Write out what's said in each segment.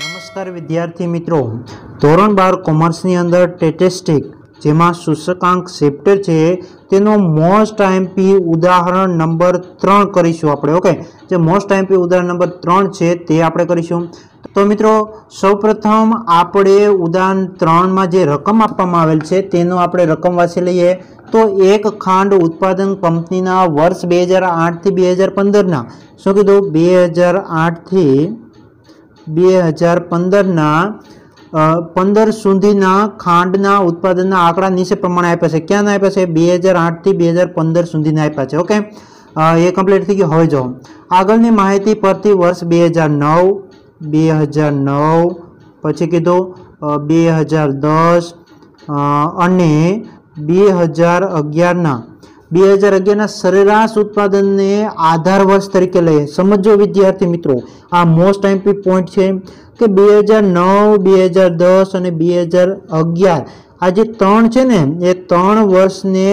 નમસ્કાર વિદ્યાર્થી મિત્રો, ધોરણ 12 કોમર્સની અંદર સ્ટેટિસ્ટિક જેમાં સૂચકાંક ચેપ્ટર છે તેનો મોસ્ટ એમપી ઉદાહરણ નંબર 3 કરીશું આપણે. ઓકે, જે મોસ્ટ એમપી ઉદાહરણ નંબર 3 છે તે આપણે કરીશું. તો મિત્રો સૌપ્રથમ આપણે ઉદાહરણ 3 માં જે રકમ આપવામાં આવેલ છે તેનો આપણે રકમ વાંચી લઈએ. તો એક ખાંડ ઉત્પાદન કંપનીના વર્ષ 2008 થી 2015 ના, શું કીધું, 2008 થી 2015 15 સુધીના ખાંડના ઉત્પાદનના આંકડા નીચે પ્રમાણે આપ્યા છે. ક્યાં આપ્યા છે? 2008 થી 2015 સુધીના આપ્યા છે. ઓકે, એ કમ્પ્લીટ થઈ ગયું. હવે જો આગળની માહિતી પરથી વર્ષ 2009, પછી કીધું 2010 અને 2011ના 2011 सरेराश उत्पादन ने आधार वर्ष तरीके लई. समझो विद्यार्थी मित्रों, आ मोस्ट एमपी पॉइंट है कि 2009 2010 और 2011 आज त्रण है ने, ये त्रण वर्ष ने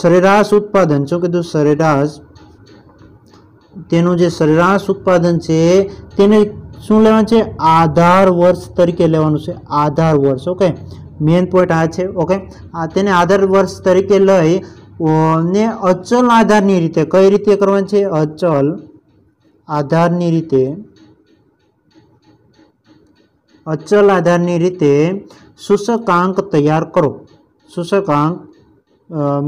सरेराश उत्पादन, शू कीधु, सरेराश तेनु जे सरेराश उत्पादन है तेने शू लेवानुं छे, आधार वर्ष तरीके लेवानुं छे. आधार वर्ष, ओके, मेन पॉइंट आ है. ओके, तेने आधार वर्ष तरीके लई ने अचल आधार नी रीते कई रीते करवानी छे, अचल आधार नी रीते, अचल आधार नी रीते सूचकांक तैयार करो, सूचकांक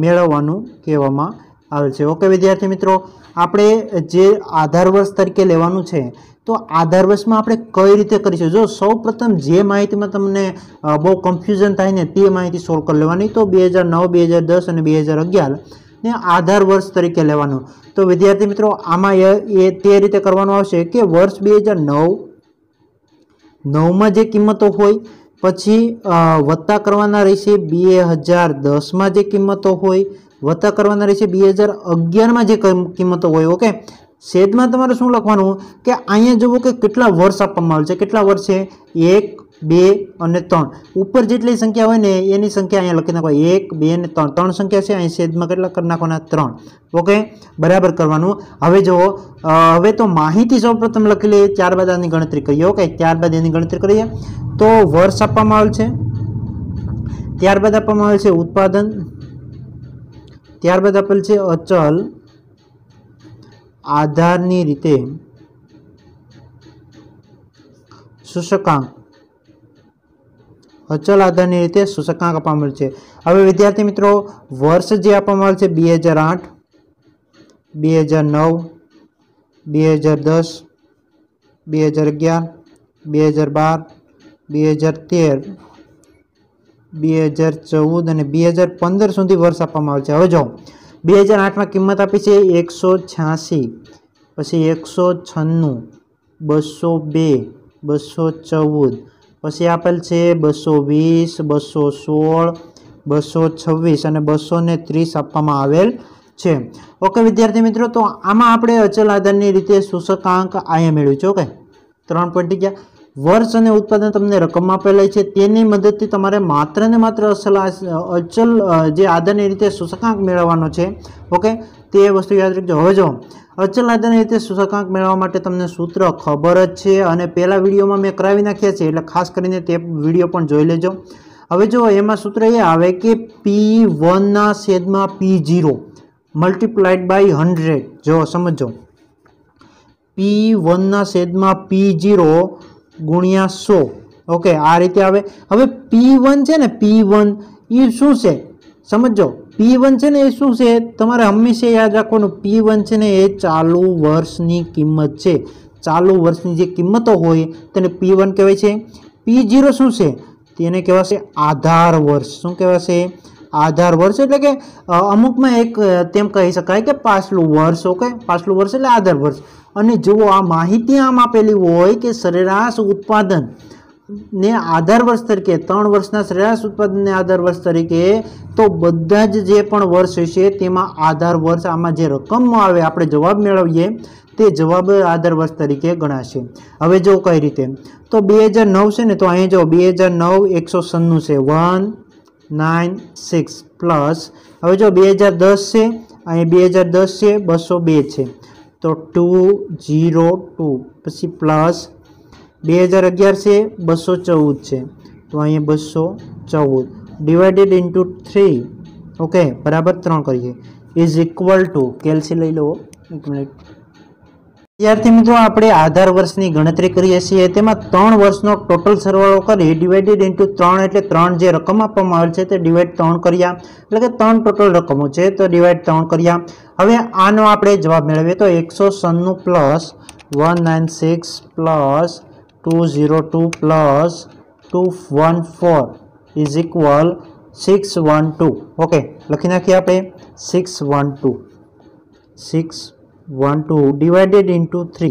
मेळववानुं कहेवामां आवे छे. ओके विद्यार्थी मित्रों, आपणे जे आधार वर्ष तरीके लेवानुं छे तो आधार वर्ष में आपणे कई रीते करीशुं. जो सौ प्रथम जे माहिती में तमने बहु कन्फ्यूजन थाय ने ते माहिती सोल्व कर लेवानी. तो 2009 2010 अने 2011 ने आधार वर्ष तरीके लेवानुं. तो विद्यार्थी मित्रों आमां ए ते रीते करवानुं आवशे के वर्ष 2009 मां जे किंमतो होय पछी वत्ता करवाना रहेशे 2010 मां जे किंमतो होय वत्ता करवाना रहेशे 2011 मां जे किंमतो होय. ओके, सेट में तमारे शुं लखवानुं के अहींया जोवो के केटला वर्ष आपवामां आवेल छे, केटला वर्ष छे, 1, 2 अने 3. उपर जेटली संख्या होय ने एनी संख्या अहींया लखी नाखो, 1, 2 अने 3. 3 संख्या छे, अहीं सेटमां केटला कर नाखवाना, 3. ओके, बराबर करवानुं. हवे जो हवे तो माहिती सौप्रथम लखी लईए, त्यारबाद आनी गणतरी करीए. ओके, त्यारबाद एनी गणतरी करीए. तो वर्ष आपवामां आवेल छे, त्यारबाद आपवामां आवेल छे उत्पादन, त्यारबाद आपेल छे अचल आधारनी रीते सूचकांक, अचल आधारनी रीते सूचकांक आपवामां आवेल छे. हवे विद्यार्थी मित्रों वर्ष जे आपवामां आवेल छे 2008 2009 2010 2011 2012 2013 2014 अने 2015 सुधी वर्ष आपवामां आवेल छे. हवे जो 2008 में किंमत आपी है 186, पछी 196, 202, 214, पछी आपेल है 220, 216, 226 और 230 आपवामां आवेल छे. ओके विद्यार्थी मित्रों, तो आमां आपणे अचल आधारनी रीते सूचकांक आया मेळव्यो छे. ओके, 3 पॉइंट गया. वर्ष और उत्पादन तमने रकम आपेली है तेनी मददथी तमारे मात्र ने मात्र अचल जे आधारनी रीते सूचकांक मेळववानो छे. ओके, ते वस्तु याद रखजो. हवे जो अचल आधारनी रीते सूचकांक मेळववा माटे तमने सूत्र खबर ज छे अने पेला विडियोमां में करावी नाख्या छे, एटले खास करीने ते विडियो पण जोई लेजो. हवे जो एमां सूत्र ए आवे के P1 ना छेदमां P0 मल्टीप्लाइड बाय 100. जो समझो P1 ना छेदमां P0 गुणिया 100. ओके, आ रीते आवे. हवे P1 छे ने, P1 ई शुं छे समझो, P1 छे ने ए शुं छे तमारे हमेशा याद राखवानुं. P1 छे ने ए चालू वर्षनी किंमत छे, चालू वर्षनी जे किंमतो होय तेने P1 कहेवाय छे. P0 शुं छे, तेने कहेवाशे आधार वर्ष. शुं कहेवाशे? आधार वर्ष. एटले के अमुक में एक तेम कही शकाय के पाछलुं वर्ष. ओके, पाछलुं वर्ष एटले आधार वर्ष. अने जो आ माहिती आम आपेली होय के सरेराश उत्पादन ने आधार वर्ष तरीके, 3 वर्षना सरेराश उत्पादन ने आधार वर्ष तरीके, तो बधा ज जे पण वर्ष हशे तेमां आधार वर्ष आमां जे रकम आवे आपणे जवाब मेळवीए ते जवाब आधार वर्ष तरीके गणाशे. हवे जो कई रीते तो 2009 छे ने, तो अहीं जो 2009 196 छे, 196 प्लस. हवे जो 2010 छे, अहीं 2010 छे, 202 छे, तो 202 पछी प्लस 2011 से 214 है तो अँ 214 डिवाइडेड इंटू 3 ओके बराबर 3 करिए इज इक्वल टू केलसी लई लो एक मिनिट। विद्यार्थी मित्रों आपणे आधार वर्षनी गणतरी करीए छीए तेमां 3 वर्षनो टोटल सरवाळो करी डिवाइडेड इंटू 3 एटले 3 जे रकम आपवामां आवेल छे ते डिवाइड 3 कर्या एटले के 3 टोटल रकमो छे तो डिवाइड 3 कर्या। हवे आनो आपणे जवाब मेळवीए तो 196 plus 196 plus 202 plus 214 is equal 612 okay लखी नाखीए आपणे 612 डिवाइडेड इंटू 3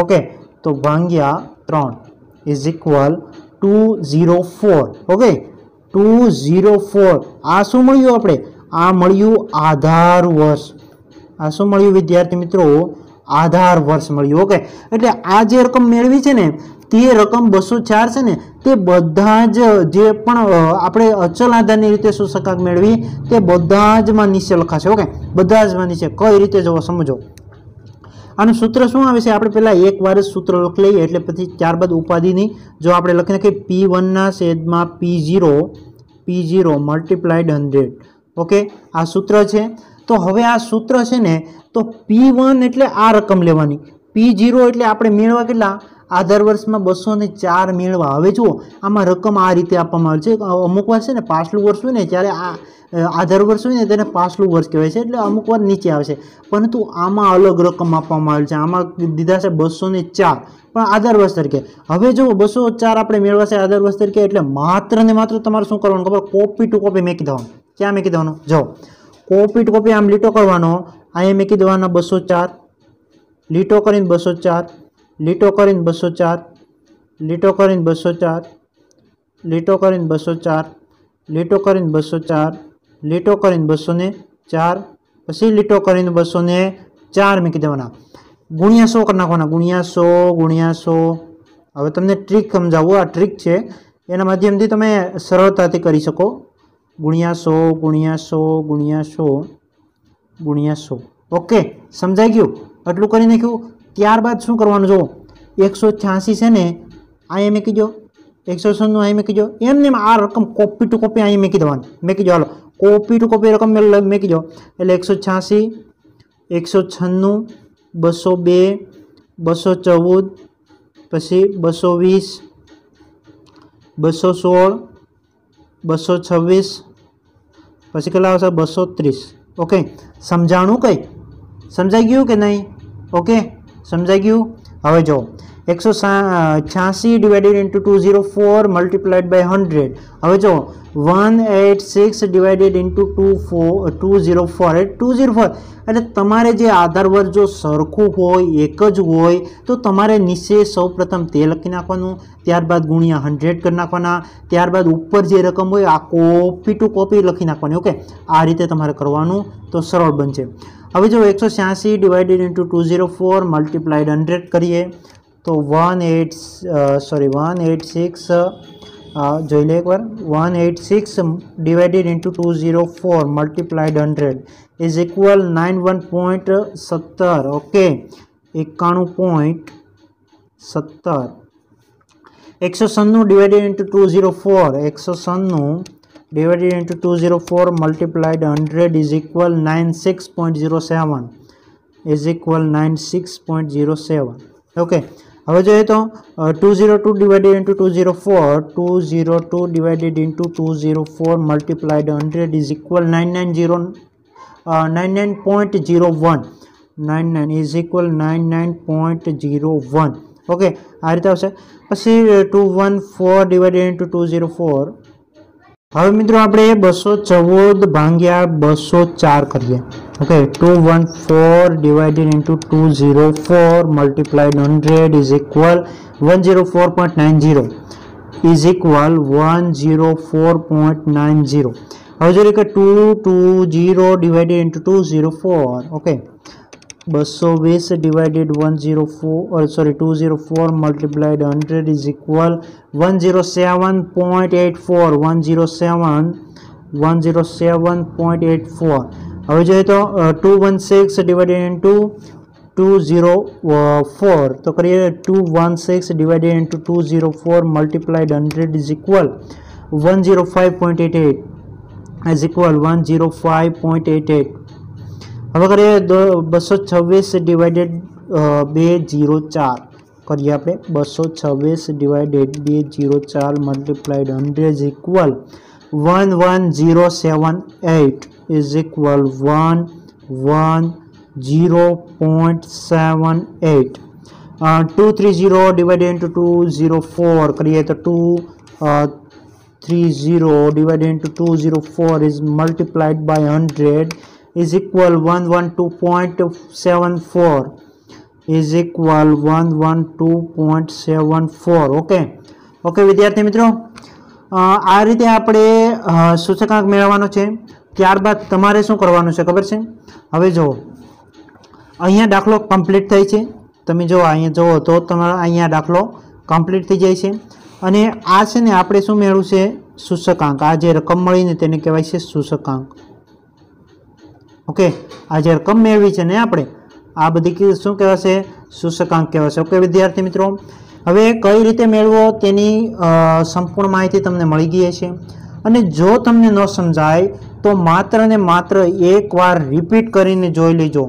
ओके तो भांग्या 3 इज इक्वल 204 ओके 204 आ शू मळ्यु आपणे आ मळ्यु आधार वर्ष आ शू मळ्यु विद्यार्थी मित्रों आधार वर्ष मळ्यु ओके एटले आ जे रकम मेळवी छे ने ते रकम 204 है ने बधाज जे पण आपणे अचल आधार नी रीते सूचकांक मेळवी ते बधाज मां नीचे लखाशे ओके बधाज मां नीचे कई रीते जो समझो आनु सूत्र शुं आवे छे आपणे पहेला एक वार सूत्र लखी लईए एटले पछी त्यारबाद उपाधिनी जो आपणे लखी नाखीए P1 ना छेदमां P0 मल्टीप्लाइड 100 ओके आ सूत्र है। तो हवे आ सूत्र है ने तो P1 एटले आ रकम लेवानी P0 एटले आपणे मेळवा केटला आधार वर्ष में 204 मेळवा। हवे जुओ आमां रकम आ रीते आपवामां आवे छे अमुक वार छे ने पाछलुं वर्ष होय ने त्यारे आ आधार वर्ष होय ने तेने पाछलुं वर्ष कहेवाय छे एटले अमुक वार नीचे आवशे परंतु आमां अलग रकम आपवामां आवेल छे आमां दीधा छे 204 पण आधार वर्ष तरीके। हवे जो 204 आपणे मेळवा छे आधार वर्ष तरीके एटले मात्र ने मात्र तमारे शुं करवानुं खबर कॉपी टू कॉपी मेकी देवानुं। क्या मेकी देवानुं जो कॉपी टू कॉपी आम लीटो करवानो आया मेकी देवाना 204 लीटो करीने 204 लीटो करीने 204 लीटो करीने 204 लीटो करीने 204 लीटो करीने 204 लीटो करीने 204 पछी लीटो करीने 204 में कीधवाना गुणिया 100 कर नाखवाना गुणिया 100। हवे तमने ट्रीक समजावू आ ट्रीक छे एना माध्यमथी तमे सरळताथी करी शको गुणिया 100 ओके समझाई गयु आटलू करी नाख्यु। त्यारबाद शू करवानुं जो 186 है ने आया मेकी दो 196 आया मेकी दो एमने आ रकम कॉपी टू कॉपी आया मेकी देवानी मेकी दो हलो कॉपी टू कॉपी रकम मेकी दो एटले 186 196 202 214 पछी 220 216 226 पछी केला आवशे 230 ओके समझाणु कई समझाई गयु के नहीं ओके समझाई गयु। हवे जो 186 डिवाइडेड इंटू 204 मल्टीप्लाइड बाय 100 हवे जो 186 डिवाइडेड इंटू 204 204 एटले तमारे जे आधार वर्ष जो सरखुं होय एक ज होय तो तमारे नीचे सौ प्रथम ते लखी नाखवानुं त्यारबाद गुणिया 100 करी नाखवाना त्यारबाद उपर जे रकम होय आ कॉपी टू कॉपी लखी नाखवानी ओके आ रीते तमारे करवानुं तो सरळ बनशे। हवे जो 186 डिवाइडेड इंटू 204 मल्टीप्लाइड 100 करिए तो 186 जो ले एक बार 186 divided into 204 multiplied 100 is equal 91.70 okay 91.70। 196 divided into 204 divided into 204 multiplied 100 is equal 96.07 okay. हवे जो है तो 202 divided into 204 divided into 204 multiplied 100 is equal 99.01 is equal 99.01 okay आ रीते आवशे। पछी 214 डिवाइडेड इंटू 204 हवे मित्रों आपणे 214 भांग्या 204 करिए okay 214 divided into 204 multiplied 100 is equal 104.90 is equal 104.90। हवे जो लेके 220 divided into 204 okay 220 divided 204 multiplied 100 is equal 107.84। हमें जो है तो 216 डिवाइडेड इंटू 204। तो करिए 216 divided into 204 multiplied 100 is equal 105.88 is equal 105.88। अब करिए 226 डिवाइडेड 204 करिए आप 226 divided 204 multiplied 100 is equal 11078 is equal 110.78। 230 divided into 204 करिए तो 230 divided into 204 is multiplied by 100 is equal 112.74 is equal 112.74। Okay okay विद्यार्थी मित्रों, आ रीते आपणे सूचकांक मेळववानो छे। ત્યારબાદ તમારે શું કરવાનું છે ખબર છે? હવે જુઓ, અહીંયા દાખલો કમ્પ્લીટ થાય છે, તમે જો અહીંયા જુઓ તો તમારો અહીંયા દાખલો કમ્પ્લીટ થઈ જાય છે અને આ છે ને આપણે શું મેળવ્યું છે? સૂચકાંક। આ જે રકમ મળીને તેને કહેવાય છે સૂચકાંક। ઓકે, આ જે રકમ મેળવી છે ને આપણે, આ બધી શું કહેવાશે? સૂચકાંક કહેવાશે। ઓકે વિદ્યાર્થી મિત્રો, હવે કઈ રીતે મેળવો તેની સંપૂર્ણ માહિતી તમને મળી ગઈ છે અને જો તમને ન સમજાય तो मात्र ने मात्र एक वार रिपीट करीने जोई लीजो,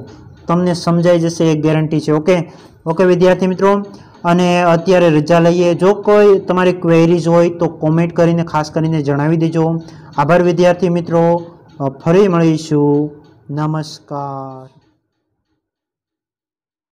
तमने समझाई जैसे एक गेरंटी है। ओके ओके विद्यार्थी मित्रों, अने अत्यारे रजा लईए। जो कोई तमारी क्वेरीज होय तो कॉमेंट करीने खास करीने जणावी देजो। आभार विद्यार्थी मित्रों, फरी मळीशुं। नमस्कार।